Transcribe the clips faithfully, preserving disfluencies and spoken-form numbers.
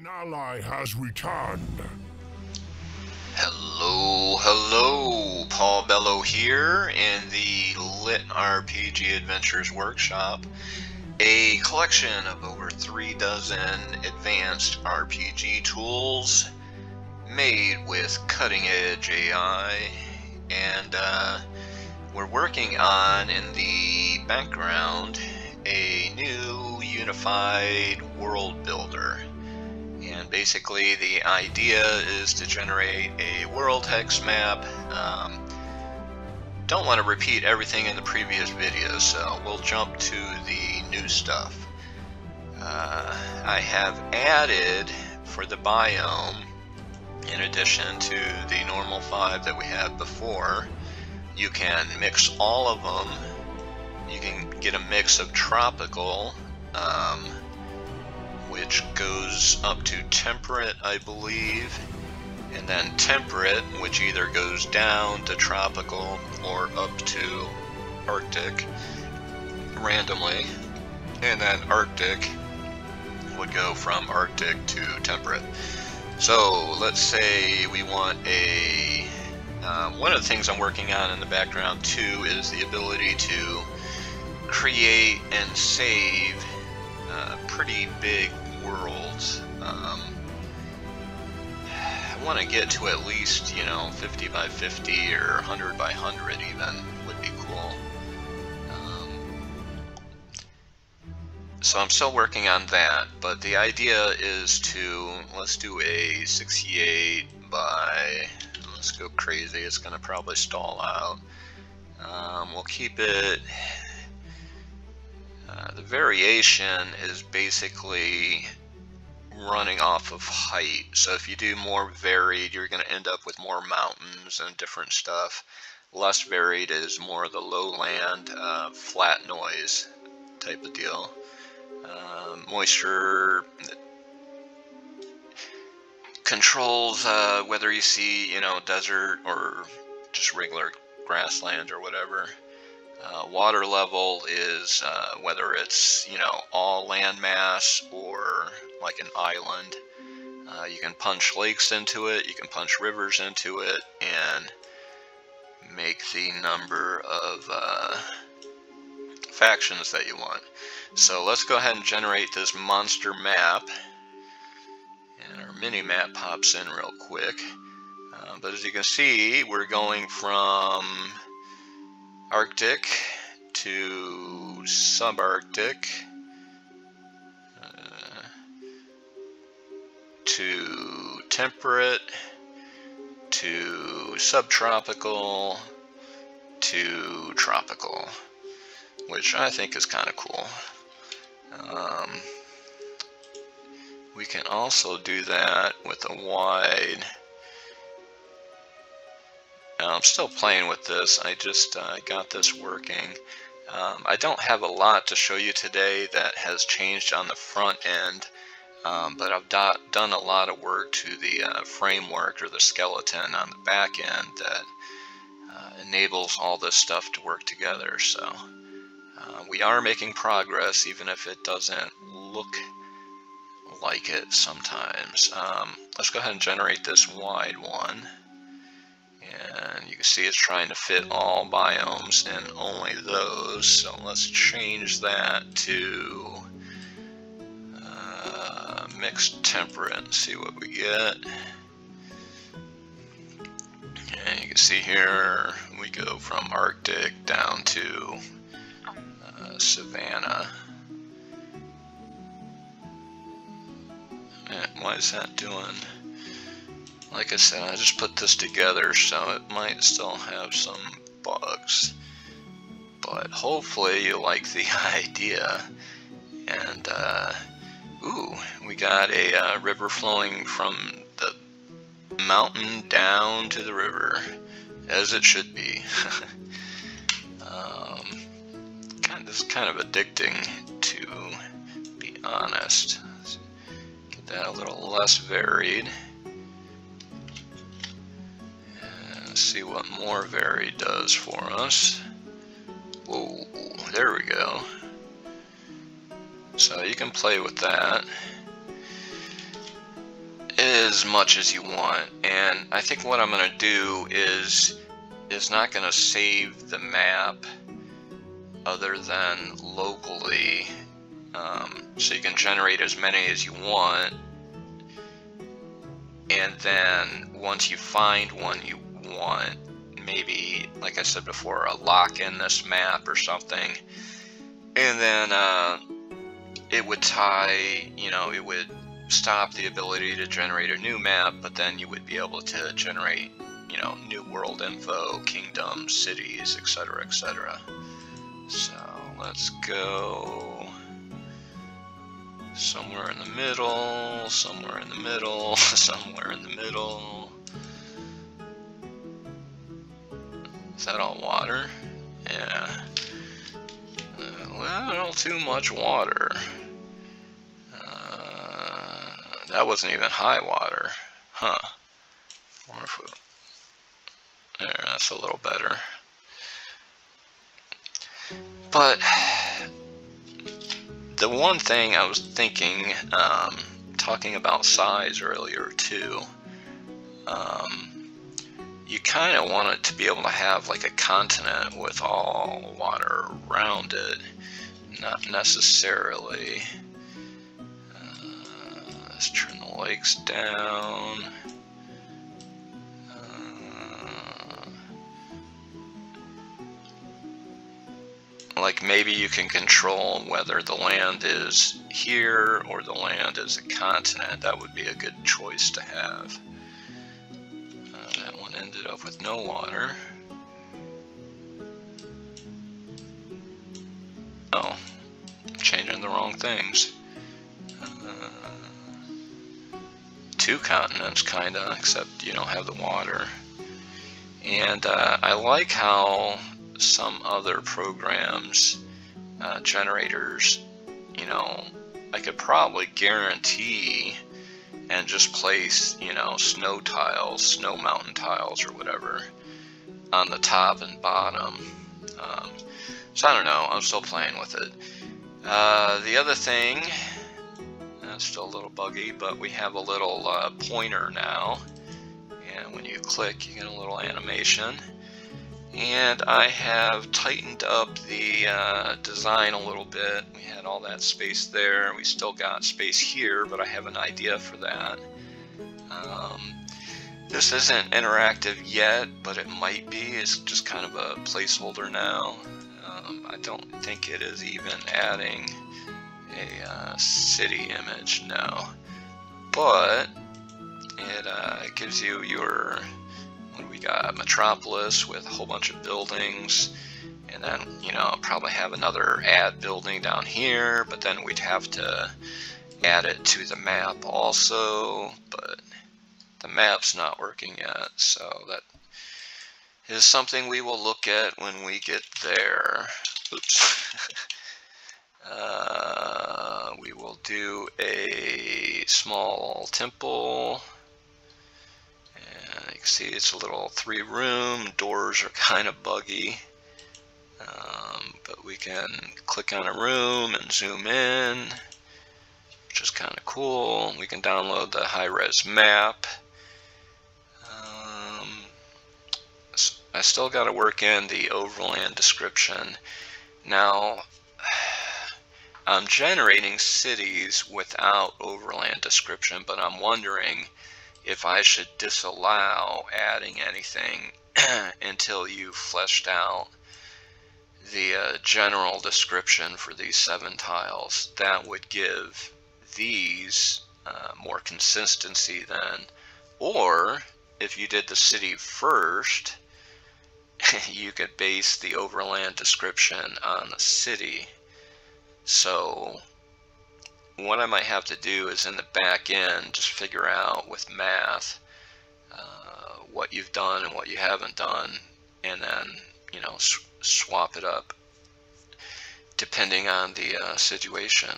An ally has returned. Hello, hello. Paul Bello here in the Lit R P G Adventures Workshop, a collection of over three dozen advanced R P G tools made with cutting-edge A I, and uh, we're working on, in the background, a new unified world builder. And basically the idea is to generate a world hex map. Um, don't want to repeat everything in the previous videos, so we'll jump to the new stuff. Uh, I have added for the biome, in addition to the normal five that we had before, you can mix all of them. You can get a mix of tropical, um, which goes up to temperate, I believe, and then temperate, which either goes down to tropical or up to Arctic randomly, and then Arctic would go from Arctic to temperate. So let's say we want a um, one of the things I'm working on in the background too is the ability to create and save Uh, pretty big worlds. Um, I want to get to at least, you know, fifty by fifty or one hundred by one hundred even would be cool. Um, so I'm still working on that, but the idea is to, let's do a sixty-eight by, let's go crazy, it's going to probably stall out. Um, we'll keep it. Uh, the variation is basically running off of height. So if you do more varied, you're going to end up with more mountains and different stuff. Less varied is more of the lowland, uh, flat noise type of deal. Uh, moisture controls uh, whether you see, you know, desert or just regular grassland or whatever. Uh, water level is uh, whether it's, you know, all landmass or like an island. Uh, you can punch lakes into it, you can punch rivers into it, and make the number of uh, factions that you want. So let's go ahead and generate this monster map. And our mini map pops in real quick. Uh, but as you can see, we're going from Arctic to subarctic uh, to temperate to subtropical to tropical, which I think is kind of cool. Um, we can also do that with a wide. Now, I'm still playing with this. I just uh, got this working. Um, I don't have a lot to show you today that has changed on the front end, um, but I've do done a lot of work to the uh, framework or the skeleton on the back end that uh, enables all this stuff to work together. So uh, we are making progress, even if it doesn't look like it sometimes. Um, let's go ahead and generate this wide one. And you can see it's trying to fit all biomes and only those. So let's change that to uh, mixed temperate and see what we get. And you can see here we go from Arctic down to uh, Savannah. And why is that doing? Like I said, I just put this together, so it might still have some bugs, but hopefully you like the idea. And uh, ooh, we got a uh, river flowing from the mountain down to the river, as it should be. um, God, this is kind of addicting, to be honest. Let's get that a little less varied. See what more varied does for us. Whoa, there we go. So you can play with that. as much as you want, and I think what I'm going to do is is not going to save the map other than locally, um, so you can generate as many as you want, and then once you find one you want, maybe, like I said before, a lock in this map or something, and then uh, it would tie, you know, it would stop the ability to generate a new map, but then you would be able to generate, you know, new world info, kingdoms, cities, et cetera, et cetera. So let's go somewhere in the middle, somewhere in the middle, somewhere in the middle. Is that all water? Yeah. A little too much water. That wasn't even high water, huh? I wonder if we... There, that's a little better. But the one thing I was thinking, um, talking about size earlier too, um, you kind of want it to be able to have like a continent with all water around it, not necessarily. Let's turn the lakes down. Uh, like maybe you can control whether the land is here or the land is a continent. That would be a good choice to have. Uh, that one ended up with no water. Oh, changing the wrong things. Two continents, kinda, except you don't have the water. And uh, I like how some other programs, uh, generators, you know, I could probably guarantee and just place, you know, snow tiles, snow mountain tiles or whatever on the top and bottom. Um, so I don't know, I'm still playing with it. Uh, the other thing, still a little buggy, but we have a little uh, pointer now, and when you click you get a little animation, and I have tightened up the uh, design a little bit. We had all that space there, we still got space here, but I have an idea for that. Um, this isn't interactive yet, but it might be. It's just kind of a placeholder now. um, I don't think it is even adding a uh, city image now, but it uh, gives you your, what do we got, metropolis with a whole bunch of buildings, and then, you know, probably have another add building down here, but then we'd have to add it to the map also, but the map's not working yet, so that is something we will look at when we get there. Oops. Uh, we will do a small temple, and you can see it's a little three room, doors are kind of buggy, um, but we can click on a room and zoom in, which is kind of cool. We can download the high-res map. um, so I still got to work in the overland description. Now I'm generating cities without overland description, but I'm wondering if I should disallow adding anything until you've fleshed out the uh, general description for these seven tiles. That would give these uh, more consistency then. Or if you did the city first, you could base the overland description on the city. So what I might have to do is in the back end just figure out with math uh, what you've done and what you haven't done, and then, you know, sw swap it up depending on the uh, situation.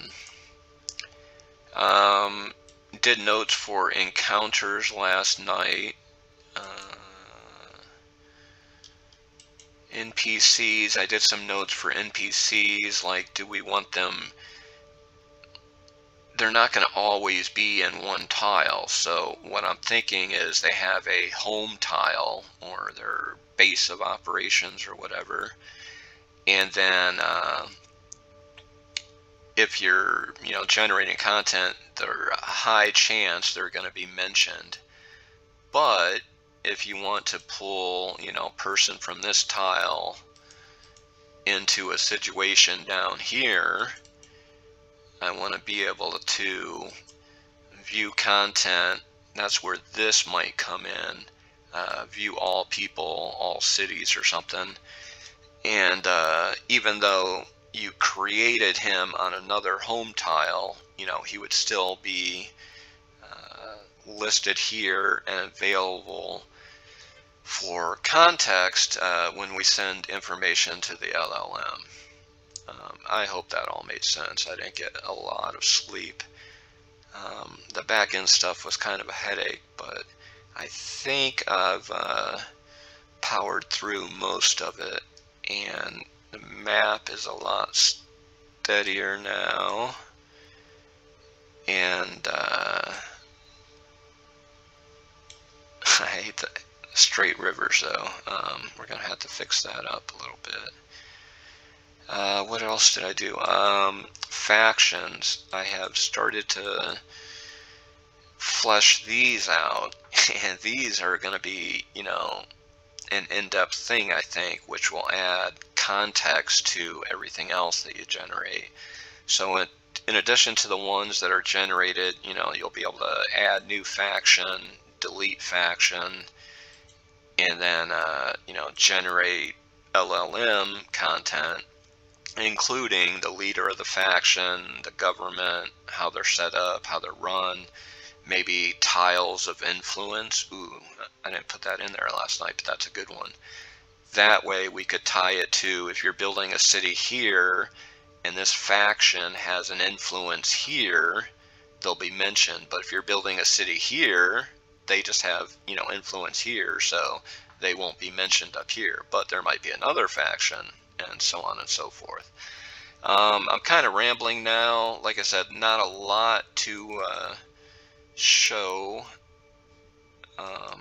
Um, did notes for encounters last night. Uh, N P Cs, I did some notes for N P Cs, like do we want them, they're not going to always be in one tile. So what I'm thinking is they have a home tile or their base of operations or whatever. And then uh, if you're, you know, generating content, there's a high chance they're going to be mentioned. But if you want to pull, you know, person from this tile into a situation down here, I want to be able to view content. That's where this might come in. Uh, view all people, all cities or something. And uh, even though you created him on another home tile, you know, he would still be uh, listed here and available for context uh, when we send information to the L L M. Um, I hope that all made sense. I didn't get a lot of sleep. Um, the back end stuff was kind of a headache, but I think I've uh, powered through most of it, and the map is a lot steadier now, and uh, I hate the straight rivers though. Um, we're gonna have to fix that up a little bit. Uh, what else did I do? Um, factions. I have started to flesh these out, and these are going to be, you know, an in-depth thing, I think, which will add context to everything else that you generate. So in, in addition to the ones that are generated, you know, you'll be able to add new faction, delete faction, and then, uh, you know, generate L L M content, including the leader of the faction, the government, how they're set up, how they're run, maybe tiles of influence. Ooh, I didn't put that in there last night, but that's a good one. That way we could tie it to, if you're building a city here and this faction has an influence here, they'll be mentioned. But if you're building a city here, they just have, you know, influence here, so they won't be mentioned up here. But there might be another faction, and so on and so forth. Um, I'm kind of rambling now. Like I said, not a lot to uh, show um,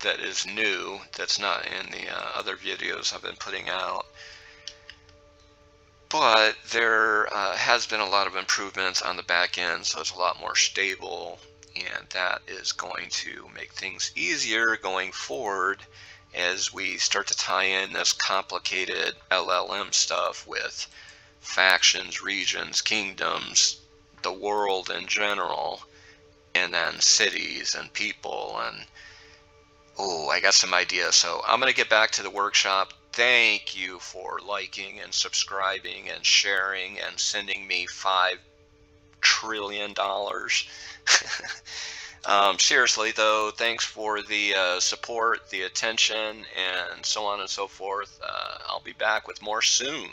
that is new, that's not in the uh, other videos I've been putting out. But there uh, has been a lot of improvements on the back end, so it's a lot more stable, and that is going to make things easier going forward as we start to tie in this complicated L L M stuff with factions, regions, kingdoms, the world in general, and then cities and people. And oh, I got some ideas. So I'm going to get back to the workshop. Thank you for liking and subscribing and sharing and sending me five trillion dollars. Um, seriously though, thanks for the uh, support, the attention, and so on and so forth. Uh, I'll be back with more soon.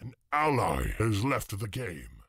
An ally has left the game.